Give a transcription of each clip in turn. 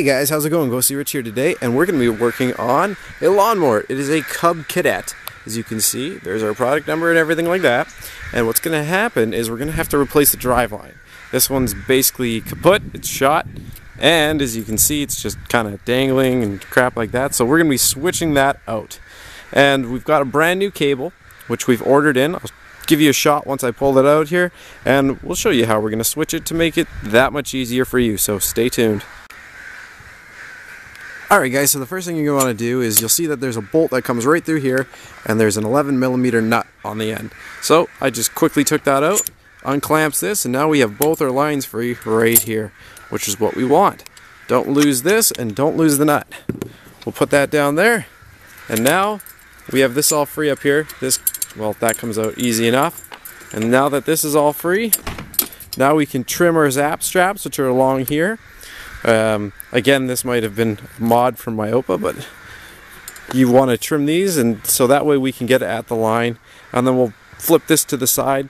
Hey guys, how's it going? Ghosty Rich here today, and we're going to be working on a lawnmower. It is a Cub Cadet. As you can see, there's our product number and everything like that. And what's going to happen is we're going to have to replace the driveline. This one's basically kaput, it's shot, and as you can see, it's just kind of dangling and crap like that. So we're going to be switching that out. And we've got a brand new cable, which we've ordered in. I'll give you a shot once I pull that out here, and we'll show you how we're going to switch it to make it that much easier for you, so stay tuned. Alright guys, so the first thing you're going to want to do is you'll see that there's a bolt that comes right through here, and there's an 11mm nut on the end. So I just quickly took that out, unclamps this, and now we have both our lines free right here, which is what we want. Don't lose this and don't lose the nut. We'll put that down there, and now we have this all free up here. This, well, that comes out easy enough. And now that this is all free, now we can trim our zap straps, which are along here. Again, this might have been a mod from my OPA, but you want to trim these, and so that way we can get it at the line, and then we'll flip this to the side.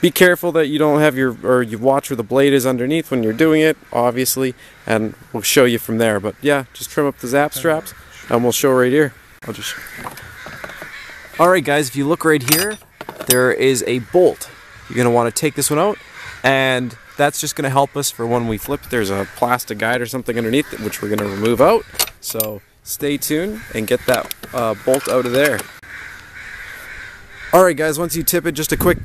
Be careful that you don't have your, or you watch where the blade is underneath when you're doing it, obviously, and we'll show you from there. But yeah, just trim up the zap straps, and we'll show right here. I'll just show. Alright guys, if you look right here, there is a bolt. You're going to want to take this one out, and that's just going to help us for when we flip. There's a plastic guide or something underneath it, which we're going to remove out. So stay tuned and get that bolt out of there. Alright guys, once you tip it, just a quick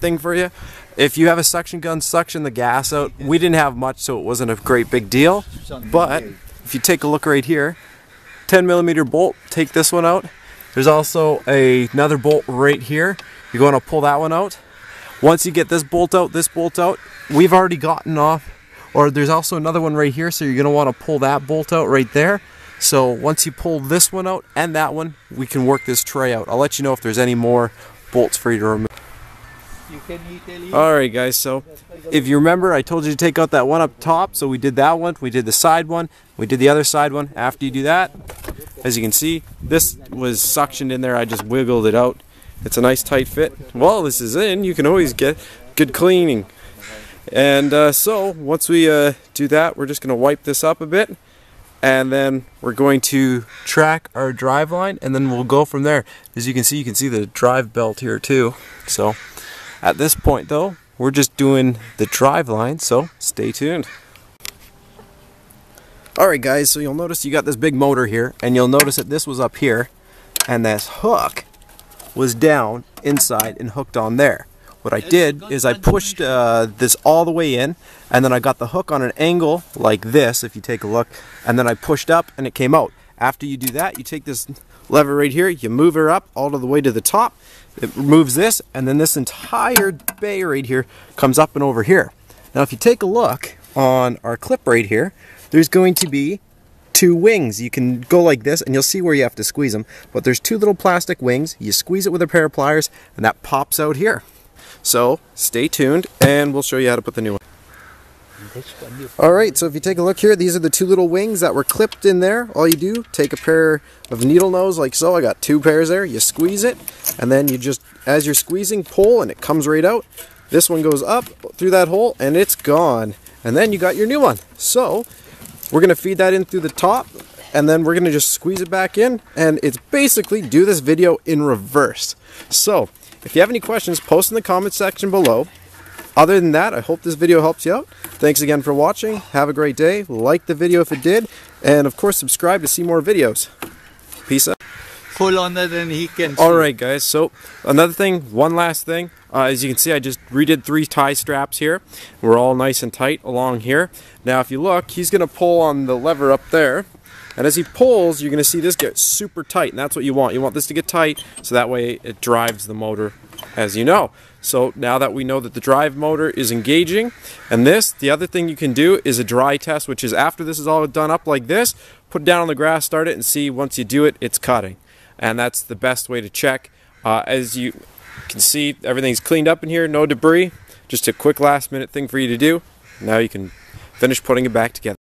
thing for you. If you have a suction gun, suction the gas out. We didn't have much, so it wasn't a great big deal. But if you take a look right here, 10mm bolt, take this one out. There's also another bolt right here. You're going to pull that one out. Once you get this bolt out, we've already gotten off, or there's also another one right here, so you're going to want to pull that bolt out right there. So once you pull this one out and that one, we can work this tray out. I'll let you know if there's any more bolts for you to remove. Alright guys, so if you remember, I told you to take out that one up top, so we did that one, we did the side one, we did the other side one. After you do that, as you can see, this was suctioned in there, I just wiggled it out. It's a nice tight fit. While this is in, you can always get good cleaning. And so once we do that, we're just going to wipe this up a bit, and then we're going to track our drive line, and then we'll go from there. As you can see the drive belt here too. So at this point though, we're just doing the drive line, so stay tuned. Alright guys, so you'll notice you got this big motor here, and you'll notice that this was up here, and this hook was down inside and hooked on there. What I did is I pushed this all the way in, and then I got the hook on an angle like this, if you take a look, and then I pushed up and it came out. After you do that, you take this lever right here, you move her up all the way to the top, it moves this, and then this entire bay right here comes up and over here. Now if you take a look on our clip right here, there's going to be two wings. You can go like this and you'll see where you have to squeeze them, but there's two little plastic wings. You squeeze it with a pair of pliers and that pops out here. So stay tuned and we'll show you how to put the new one. Alright, so if you take a look here, these are the two little wings that were clipped in there. All you do, take a pair of needle nose like so. I got two pairs there. You squeeze it, and then you just, as you're squeezing, pull and it comes right out. This one goes up through that hole and it's gone. And then you got your new one. So we're going to feed that in through the top, and then we're going to just squeeze it back in, and it's basically do this video in reverse. So if you have any questions, post in the comment section below. Other than that, I hope this video helps you out. Thanks again for watching. Have a great day. Like the video if it did, and of course subscribe to see more videos. Peace out. Pull on that and he can see. Alright guys, so another thing, one last thing. As you can see, I just redid three tie straps here. We're all nice and tight along here. Now if you look, he's going to pull on the lever up there, and as he pulls, you're going to see this get super tight, and that's what you want. You want this to get tight, so that way it drives the motor, as you know. So now that we know that the drive motor is engaging, and this, the other thing you can do is a dry test, which is after this is all done up like this, put it down on the grass, start it, and see once you do it, it's cutting. And that's the best way to check. As you can see, everything's cleaned up in here, no debris. Just a quick last minute thing for you to do. Now you can finish putting it back together.